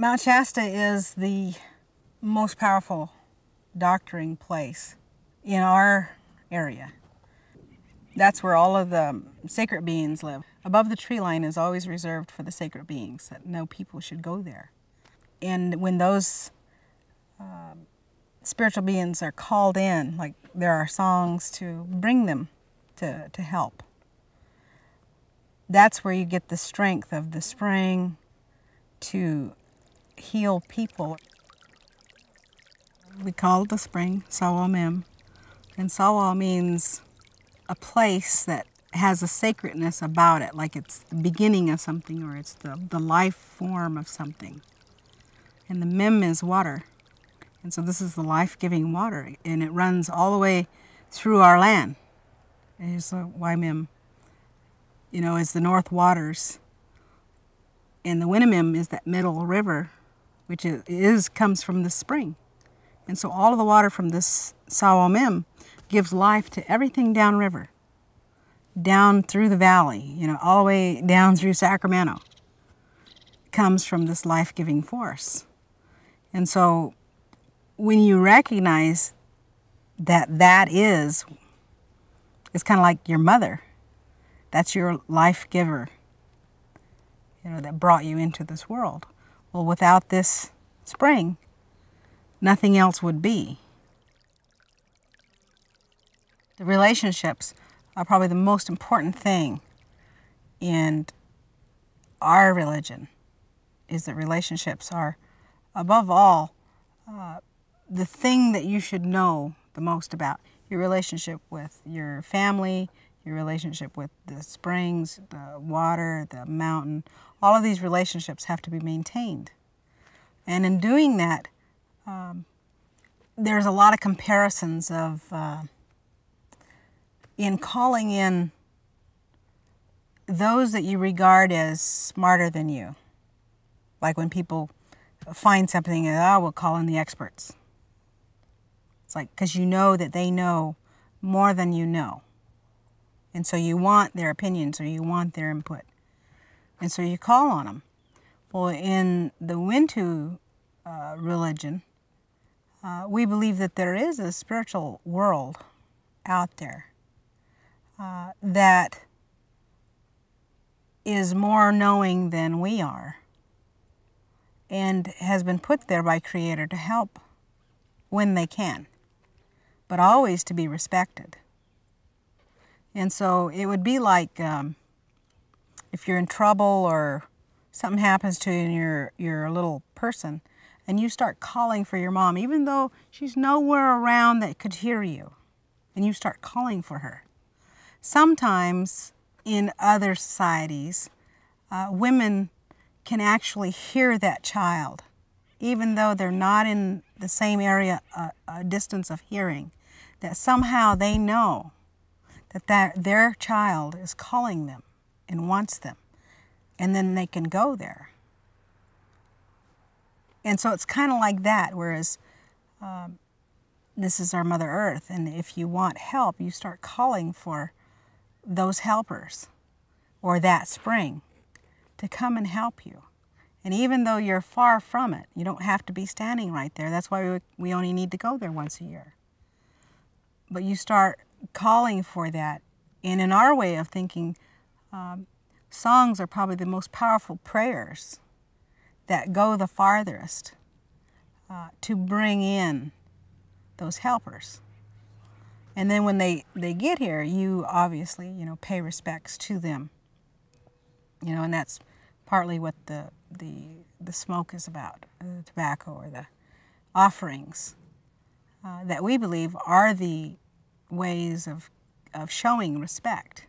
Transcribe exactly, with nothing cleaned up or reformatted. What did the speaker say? Mount Shasta is the most powerful doctoring place in our area. That's where all of the sacred beings live. Above the tree line is always reserved for the sacred beings, that no people should go there. And when those uh, spiritual beings are called in, like, there are songs to bring them to, to help. That's where you get the strength of the spring to heal people. We call the spring Sawamem, and Sawa means a place that has a sacredness about it, like it's the beginning of something, or it's the, the life form of something. And the mem is water, and so this is the life-giving water, and it runs all the way through our land. It's a Waimem, you know, is the north waters, and the Winnemem is that middle river, which is, is comes from the spring. And so all of the water from this Sawamem gives life to everything downriver, down through the valley, you know, all the way down through Sacramento. It comes from this life-giving force. And so when you recognize that that is, it's kind of like your mother. That's your life giver, you know, that brought you into this world. Well, without this spring, nothing else would be. The relationships are probably the most important thing in our religion, is that relationships are, above all, uh, the thing that you should know the most about. Your relationship with your family, your relationship with the springs, the water, the mountain. All of these relationships have to be maintained. And in doing that, um, there's a lot of comparisons of, uh, in calling in those that you regard as smarter than you. Like when people find something, and, oh, we'll call in the experts. It's like, because you know that they know more than you know. And so you want their opinions, or you want their input. And so you call on them. Well, in the Wintu uh, religion, uh, we believe that there is a spiritual world out there uh, that is more knowing than we are, and has been put there by Creator to help when they can, but always to be respected. And so it would be like um, if you're in trouble or something happens to you and you're, you're a little person, and you start calling for your mom, even though she's nowhere around that could hear you, and you start calling for her. Sometimes in other societies, uh, women can actually hear that child, even though they're not in the same area, uh, a distance of hearing, that somehow they know that, that their child is calling them and wants them, and then they can go there. And so it's kind of like that, whereas um, this is our Mother Earth, and if you want help, you start calling for those helpers or that spring to come and help you. And even though you're far from it, you don't have to be standing right there. That's why we, we only need to go there once a year. But you start calling for that. And in our way of thinking, um, songs are probably the most powerful prayers that go the farthest uh, to bring in those helpers. And then when they, they get here, you obviously, you know, pay respects to them. You know, and that's partly what the, the, the smoke is about, the tobacco or the offerings uh, that we believe are the ways of, of showing respect.